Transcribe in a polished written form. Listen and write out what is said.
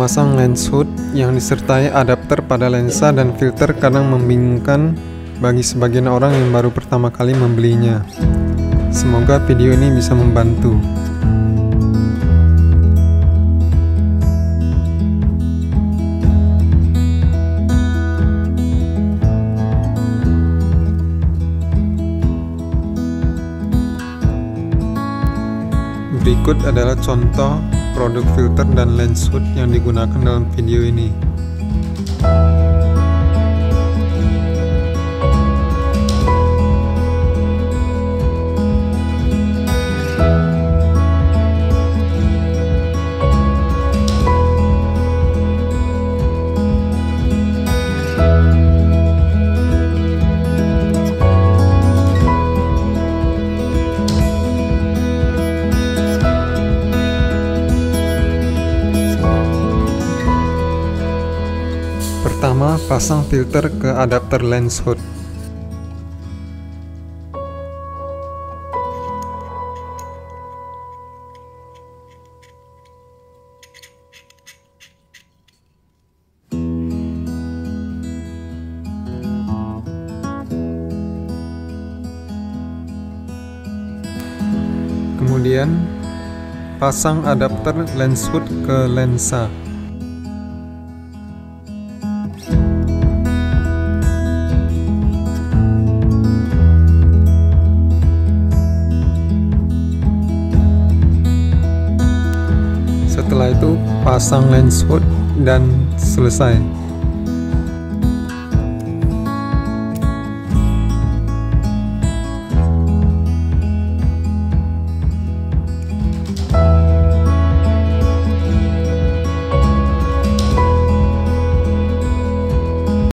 memasang lens hood yang disertai adapter pada lensa dan filter kadang membingungkan bagi sebagian orang yang baru pertama kali membelinya. Semoga video ini bisa membantu. Berikut adalah contoh produk filter dan lens hood yang digunakan dalam video ini. Pertama, pasang filter ke adapter lens hood. Kemudian, pasang adapter lens hood ke lensa. Setelah itu pasang lens hood dan selesai.